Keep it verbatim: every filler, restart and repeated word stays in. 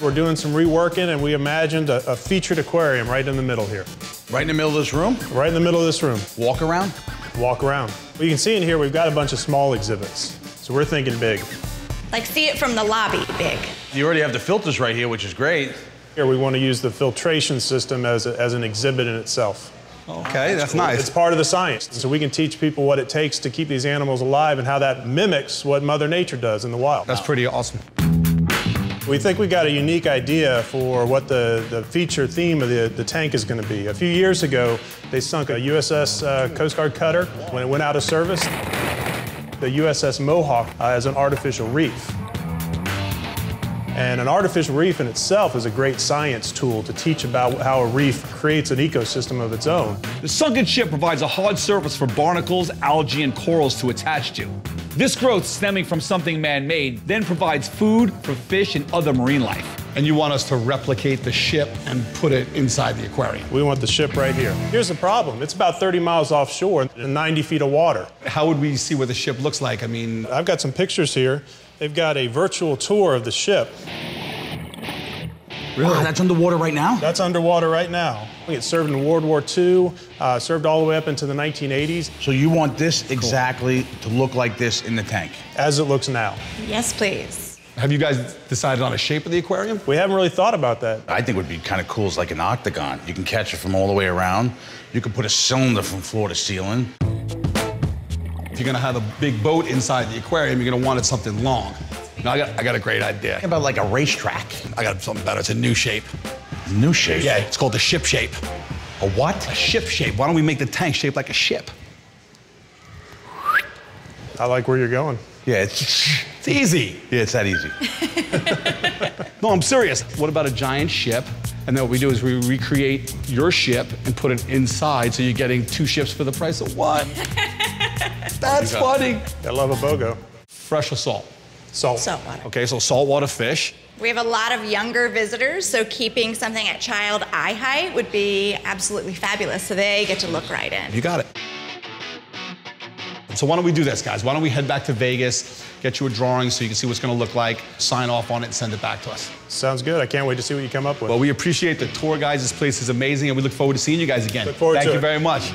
We're doing some reworking, and we imagined a, a featured aquarium right in the middle here. Right in the middle of this room? Right in the middle of this room. Walk around? Walk around. Well, you can see in here we've got a bunch of small exhibits, so we're thinking big. Like, see it from the lobby big. You already have the filters right here, which is great. Here we want to use the filtration system as, a, as an exhibit in itself. Okay, that's nice. It's part of the science. So we can teach people what it takes to keep these animals alive and how that mimics what Mother Nature does in the wild. That's pretty awesome. We think we got a unique idea for what the, the feature theme of the, the tank is going to be. A few years ago, they sunk a U S S uh, Coast Guard cutter when it went out of service. The U S S Mohawk uh, as an artificial reef. And an artificial reef in itself is a great science tool to teach about how a reef creates an ecosystem of its own. The sunken ship provides a hard surface for barnacles, algae, and corals to attach to. This growth stemming from something man-made then provides food for fish and other marine life. And you want us to replicate the ship and put it inside the aquarium. We want the ship right here. Here's the problem. It's about thirty miles offshore and ninety feet of water. How would we see what the ship looks like? I mean, I've got some pictures here. They've got a virtual tour of the ship. Really? Wow, that's underwater right now? That's underwater right now. It served in World War Two, uh, served all the way up into the nineteen eighties. So you want this exactly cool. to look like this in the tank? As it looks now. Yes, please. Have you guys decided on a shape of the aquarium? We haven't really thought about that. I think it would be kind of cool is like an octagon. You can catch it from all the way around. You can put a cylinder from floor to ceiling. If you're going to have a big boat inside the aquarium, you're going to want it something long. No, I got, I got a great idea. How about like a racetrack? I got something better. It's a new shape. New shape? Yeah, it's called the ship shape. A what? A ship shape. Why don't we make the tank shaped like a ship? I like where you're going. Yeah, it's, it's easy. Yeah, it's that easy. No, I'm serious. What about a giant ship? And then what we do is we recreate your ship and put it inside, so you're getting two ships for the price of one. That's funny. I love a BOGO. Fresh or salt? Salt. Salt water. Okay, so saltwater fish. We have a lot of younger visitors, so keeping something at child eye height would be absolutely fabulous, so they get to look right in. You got it. So why don't we do this, guys? Why don't we head back to Vegas, get you a drawing so you can see what's going to look like, sign off on it, and send it back to us. Sounds good. I can't wait to see what you come up with. Well, we appreciate the tour, guys. This place is amazing, and we look forward to seeing you guys again. Look forward to it. Thank you very much.